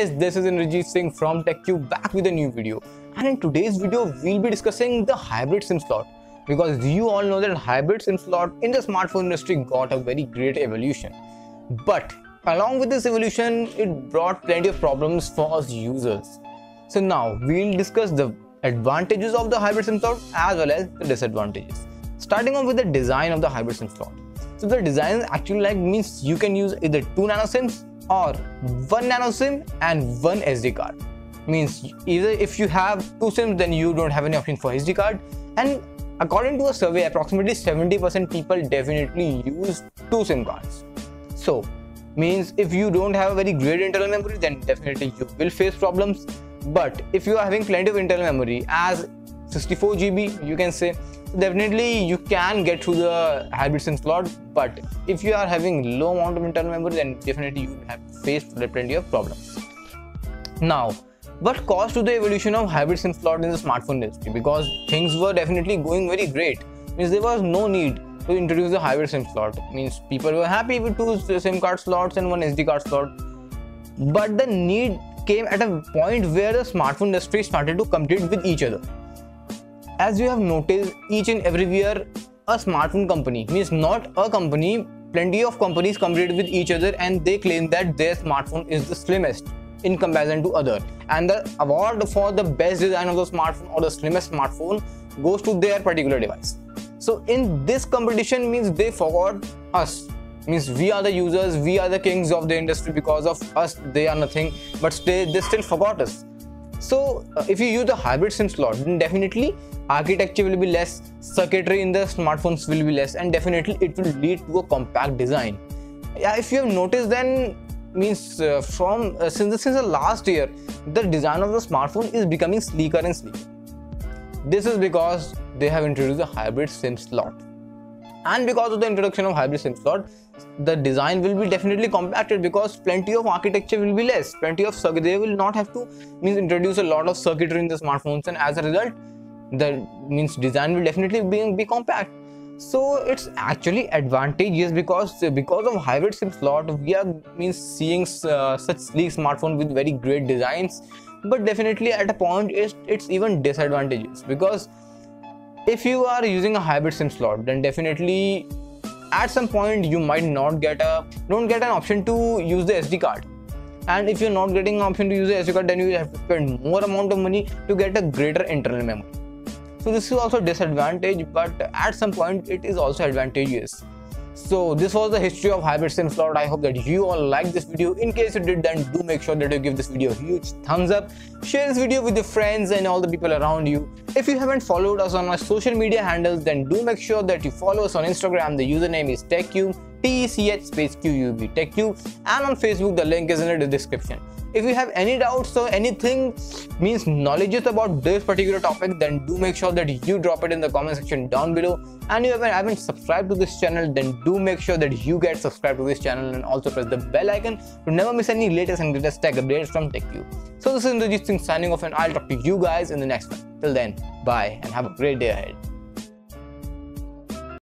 guys, this is Indrajit Singh from TechQube back with a new video, and in today's video we'll be discussing the hybrid SIM slot, because you all know that hybrid SIM slot in the smartphone industry got a very great evolution. But along with this evolution, it brought plenty of problems for us users. So now we'll discuss the advantages of the hybrid SIM slot as well as the disadvantages. Starting off with the design of the hybrid SIM slot. So the design actually means you can use either 2 nano SIMs or 1 nano SIM and 1 SD card. Means either if you have 2 SIMs, then you don't have any option for SD card. And according to a survey, approximately 70% people definitely use 2 SIM cards. So means if you don't have a very great internal memory, then definitely you will face problems. But if you are having plenty of internal memory as 64 GB, you can say definitely you can get through the hybrid SIM slot. But if you are having low amount of internal memory, then definitely you have faced plenty of problems. Now, what caused to the evolution of hybrid SIM slot in the smartphone industry? Because things were definitely going very great. Means there was no need to introduce the hybrid SIM slot. Means people were happy with 2 SIM card slots and 1 SD card slot. But the need came at a point where the smartphone industry started to compete with each other. As you have noticed, each and every year a smartphone company, means not a company, plenty of companies compete with each other, and they claim that their smartphone is the slimmest in comparison to other, and the award for the best design of the smartphone or the slimmest smartphone goes to their particular device. So in this competition, means they forgot us. Means we are the users, we are the kings of the industry, because of us they are nothing, but they still forgot us. So if you use the hybrid SIM slot, then definitely architecture will be less, circuitry in the smartphones will be less, and definitely it will lead to a compact design. Yeah, if you have noticed, then means since the last year, the design of the smartphone is becoming sleeker and sleeker. This is because they have introduced the hybrid SIM slot. And because of the introduction of hybrid SIM slot, the design will be definitely compacted, because plenty of architecture will be less, plenty of circuit, they will not have to introduce a lot of circuitry in the smartphones, and as a result the design will definitely be compact. So it's actually advantageous, because of hybrid SIM slot we are seeing such sleek smartphone with very great designs. But definitely at a point it's even disadvantageous, because if you are using a hybrid SIM slot, then definitely at some point you might not get an option to use the SD card. And if you're not getting an option to use the SD card, then you will have to spend more amount of money to get a greater internal memory. So this is also a disadvantage, but at some point it is also advantageous. So this was the history of hybrid SIM slot. I hope that you all liked this video. In case you did, then do make sure that you give this video a huge thumbs up. Share this video with your friends and all the people around you. If you haven't followed us on our social media handles, then do make sure that you follow us on Instagram. The username is TechQube, TECH QUB, TechQube, and on Facebook the link is in the description. If you have any doubts or anything knowledges about this particular topic, then do make sure that you drop it in the comment section down below. And if you haven't subscribed to this channel, then do make sure that you get subscribed to this channel, and also press the bell icon to never miss any latest and greatest tech updates from TechQube. So this is Indrajit Singh signing off, and I'll talk to you guys in the next one. Till then, bye and have a great day ahead.